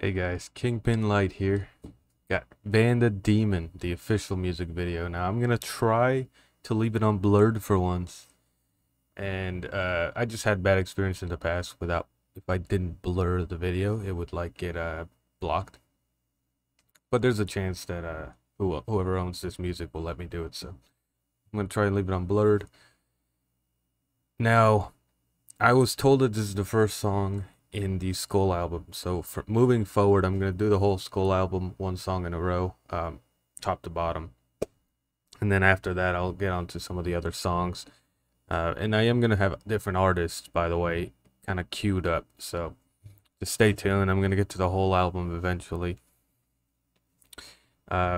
Hey guys, Kingpin Light here. Got VannDa Demon, the official music video. Now I'm gonna try to leave it unblurred for once. And I just had bad experience in the past without, if I didn't blur the video, it would like get blocked. But there's a chance that whoever owns this music will let me do it. So I'm gonna try and leave it unblurred. Now, I was told that this is the first song in the Skull album, so for moving forward I'm gonna do the whole Skull album, one song in a row, top to bottom, and then after that I'll get on to some of the other songs, and I am gonna have different artists, by the way, kind of queued up, so just stay tuned. I'm gonna get to the whole album eventually. One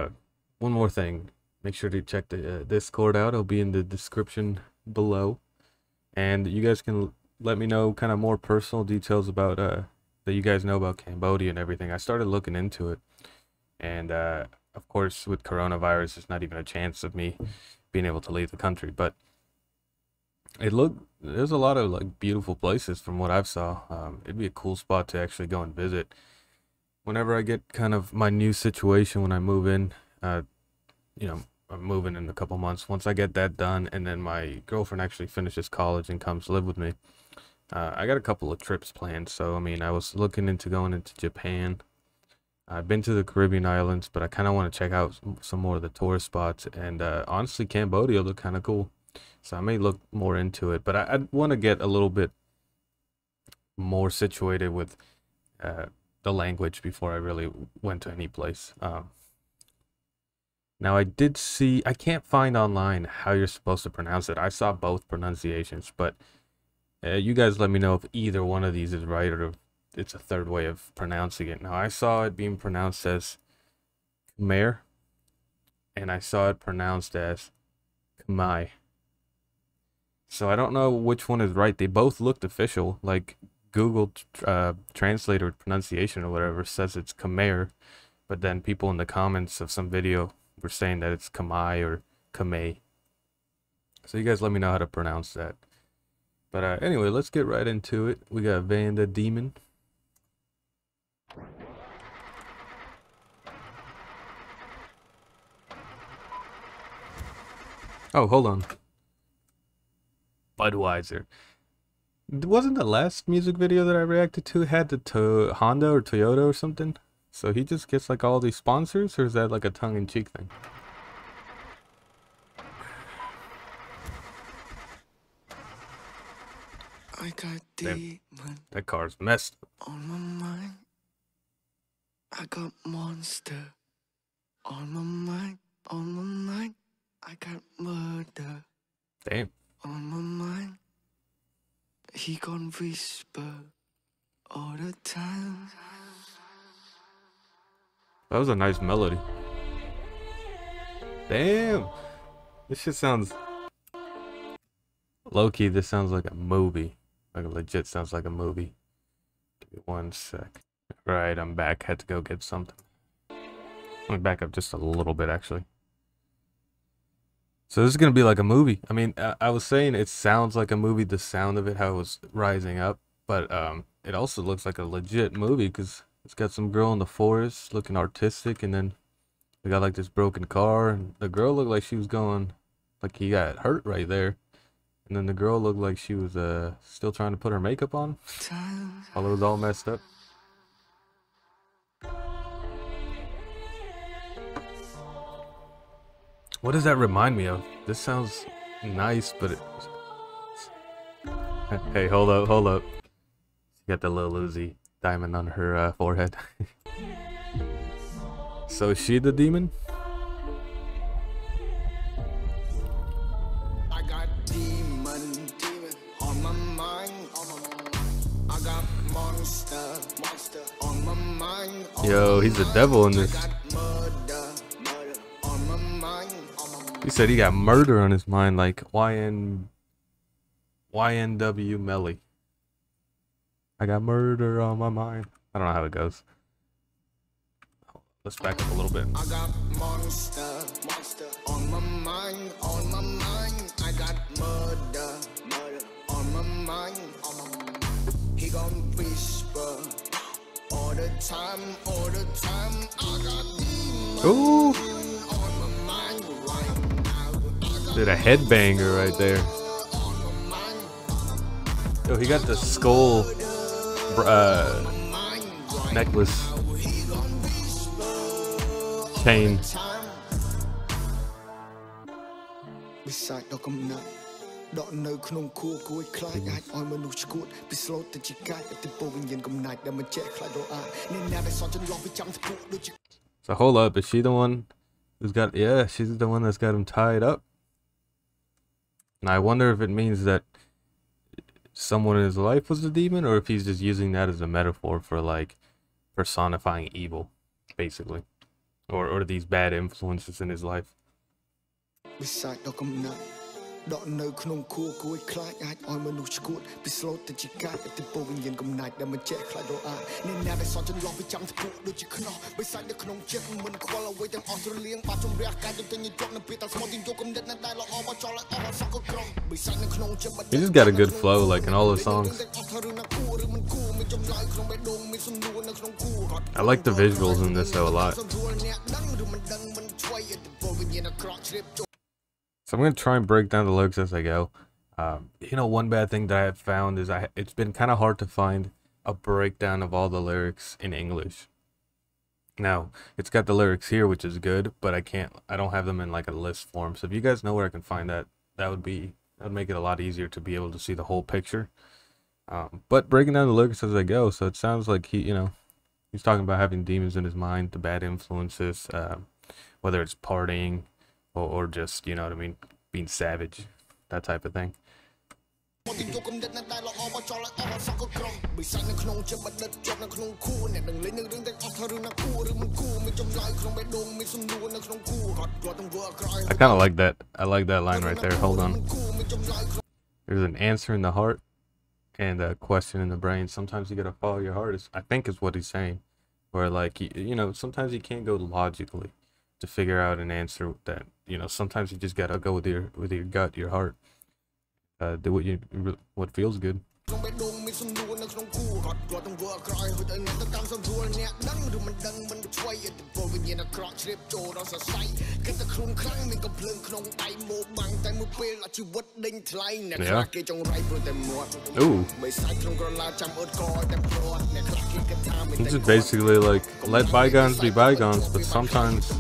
more thing, make sure to check the Discord out. It'll be in the description below, and you guys can let me know kind of more personal details about that you guys know about Cambodia and everything. I started looking into it, and of course with coronavirus there's not even a chance of me being able to leave the country, but there's a lot of like beautiful places from what I've saw. It'd be a cool spot to actually go and visit whenever I get kind of my new situation when I move in. You know, I'm moving in a couple months. Once I get that done and then my girlfriend actually finishes college and comes live with me, I got a couple of trips planned. So I mean, I was looking into going into Japan. I've been to the Caribbean islands, but I kind of want to check out some more of the tourist spots, and honestly Cambodia looked kind of cool, so I may look more into it. But I want to get a little bit more situated with the language before I really went to any place. Now I did see, I can't find online how you're supposed to pronounce it. I saw both pronunciations, but you guys let me know if either one of these is right or if it's a third way of pronouncing it. Now I saw it being pronounced as Khmer, and I saw it pronounced as Khmai. So I don't know which one is right. They both looked official, like Google translator pronunciation or whatever says it's Khmer, but then people in the comments of some video we're saying that it's Khmai or Khmai. So you guys let me know how to pronounce that. But anyway, let's get right into it. We got VannDa Demon. Oh, hold on. Budweiser. Wasn't the last music video that I reacted to had the Honda or Toyota or something? So he just gets like all these sponsors, or is that like a tongue-in-cheek thing? I got demon. That car's messed up. On my mind. I got monster. On my mind. On my mind. I got murder. Damn. On my mind. He gon' whisper all the time. That was a nice melody. Damn! This shit sounds... low-key, this sounds like a movie. Like, legit sounds like a movie. Give me one sec. Right, I'm back. Had to go get something. Let me back up just a little bit, actually. So this is gonna be like a movie. I mean, I was saying it sounds like a movie, the sound of it, how it was rising up. But, it also looks like a legit movie, because... it's got some girl in the forest looking artistic, and then we got like this broken car, and the girl looked like she was going, like he got hurt right there, and then the girl looked like she was still trying to put her makeup on while it was all messed up. What does that remind me of? This sounds nice, but it... hey, hold up, hold up. She got the Lil Uzi diamond on her forehead. So is she the demon? I got demon on my mind. I got monster on my mind. Yo, he's the devil in this. Murder on my mind. He said he got murder on his mind, like YNW Melly. I got murder on my mind. I don't know how it goes. Let's back up a little bit. I got monster on my mind, on my mind. I got murder on my mind. He gon' whisper all the time, all the time. I got demon on my mind right now. Did a headbanger right there. Yo, he got the skull necklace chain. So hold up, is she the one who's got, yeah, she's the one that's got him tied up. And I wonder if it means that someone in his life was the demon, or if he's just using that as a metaphor for like personifying evil, basically, or these bad influences in his life. He just got a good flow, like in all his songs. I like the visuals in this though a lot. So I'm going to try and break down the lyrics as I go. You know, one bad thing that I have found is it's been kind of hard to find a breakdown of all the lyrics in English. Now, it's got the lyrics here, which is good, but I don't have them in like a list form. So if you guys know where I can find that, that would make it a lot easier to be able to see the whole picture. But breaking down the lyrics as I go. So it sounds like he, you know, he's talking about having demons in his mind, the bad influences, whether it's partying, or just, you know what I mean, being savage, that type of thing. I kind of like that. I like that line right there. Hold on. There's an answer in the heart and a question in the brain. Sometimes you gotta follow your heart, I think is what he's saying. Where like, you know, sometimes you can't go logically to figure out an answer that, you know, sometimes you just gotta go with your gut, your heart. Do what you feels good. Yeah. Ooh. It's just basically like, let bygones be bygones, but sometimes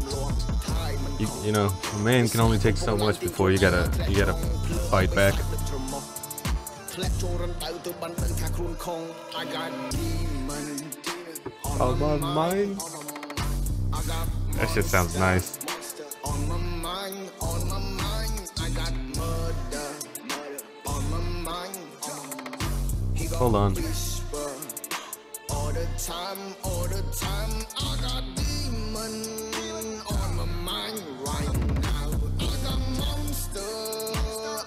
you know, a man can only take so much before you gotta fight back. On my mind. That shit sounds nice. On my mind, on my mind, I got murder, murder on my mind. Hold on. All the time, all the time, I got demon on my mind right now. I got monster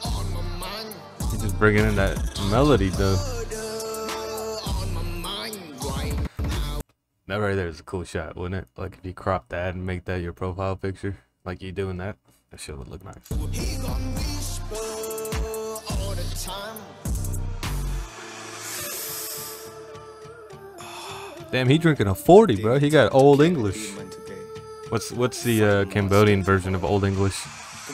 on my mind. He's just bringing in that melody though. That right there is a cool shot, wouldn't it? Like if you crop that and make that your profile picture, like you doing that, that shit would look nice. He gonna whisper all the time. Damn, he drinking a 40, bro. He got Old English. What's the Cambodian version of Old English? I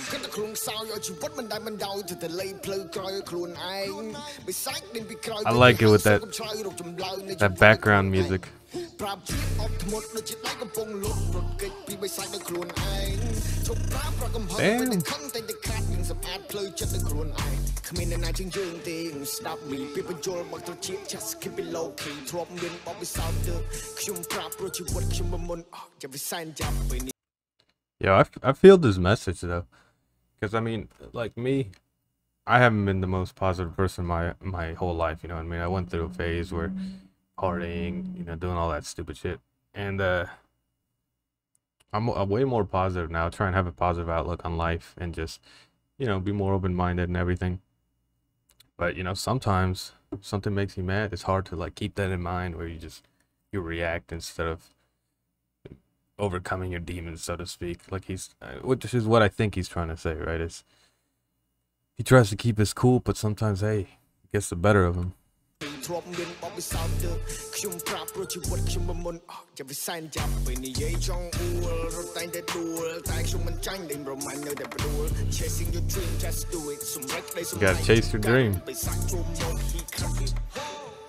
like it with that background music. Damn. Yeah, I feel this message though, because I mean, like me, I haven't been the most positive person my whole life. You know what I mean? I went through a phase where partying, you know, doing all that stupid shit, and I'm way more positive now. I try and have a positive outlook on life and just, you know, be more open-minded and everything. But you know, sometimes something makes you mad. It's hard to like keep that in mind, where you react instead of overcoming your demons, so to speak, like he's, which is what I think he's trying to say, right? Is he tries to keep his cool, but sometimes, hey, it gets the better of him. drop in Bobby Sounder. Kyum crap, Roger, what Chumamun, Javi signed up in the age on all, rotating the duel, Taxuman Changing, Romano, the duel, chasing your dream, just do it. Some reckless, you gotta chase your dream.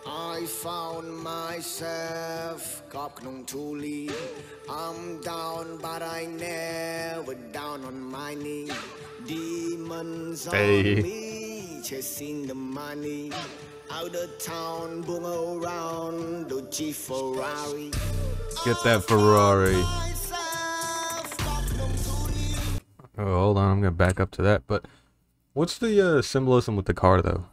I found myself cocknung toolie. I'm down, but I never down on my knee. Demons on me, chasing the money. Out of town, boom around, the G Ferrari. Get that Ferrari. Oh, hold on, I'm gonna back up to that. But what's the symbolism with the car though?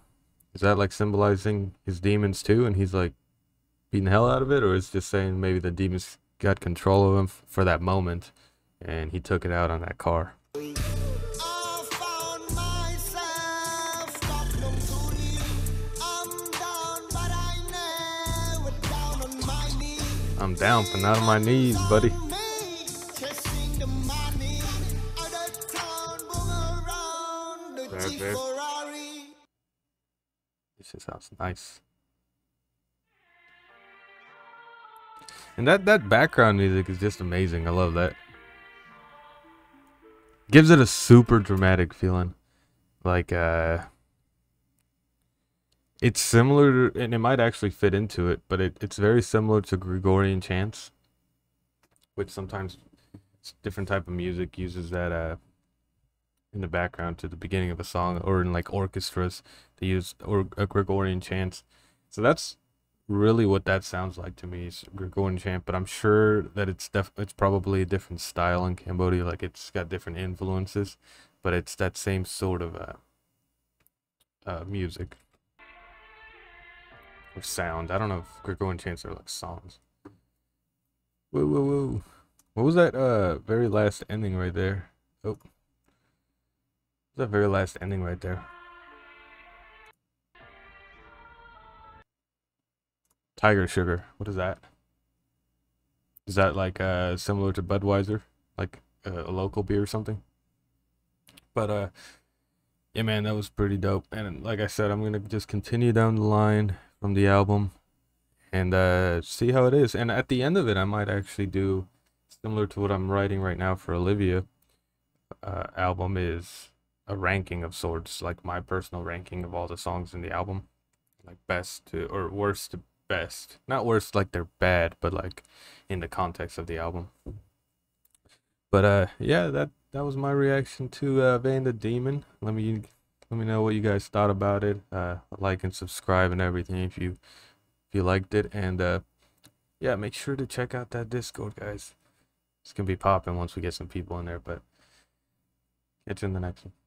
Is that like symbolizing his demons too, and he's like beating the hell out of it, or is it just saying maybe the demons got control of him for that moment, and he took it out on that car? I'm down, but not on my knees, buddy. That's it. This house, nice. And that background music is just amazing. I love that. Gives it a super dramatic feeling. Like it's similar to, and it might actually fit into it, but it's very similar to Gregorian chants, which sometimes different type of music uses that in the background to the beginning of a song, or in like orchestras they use a Gregorian chants. So that's really what that sounds like to me, is Gregorian chant, but I'm sure that it's probably a different style in Cambodia, like it's got different influences, but it's that same sort of music or sound. I don't know if Gregorian chants are like songs. Whoa, whoa, whoa. What was that very last ending right there? Oh, the very last ending right there. Tiger Sugar. What is that? Is that like similar to Budweiser, like a local beer or something? But yeah, man, that was pretty dope. And like I said, I'm gonna just continue down the line from the album and see how it is. And at the end of it, I might actually do similar to what I'm writing right now for Olivia. Album is a ranking of sorts, like my personal ranking of all the songs in the album, like best to, or worst to best. Not worst like they're bad, but like in the context of the album. But yeah, that was my reaction to VannDa Demon. Let me know what you guys thought about it. Like and subscribe and everything if you liked it. And yeah, make sure to check out that Discord, guys. It's gonna be popping once we get some people in there. But catch you in the next one.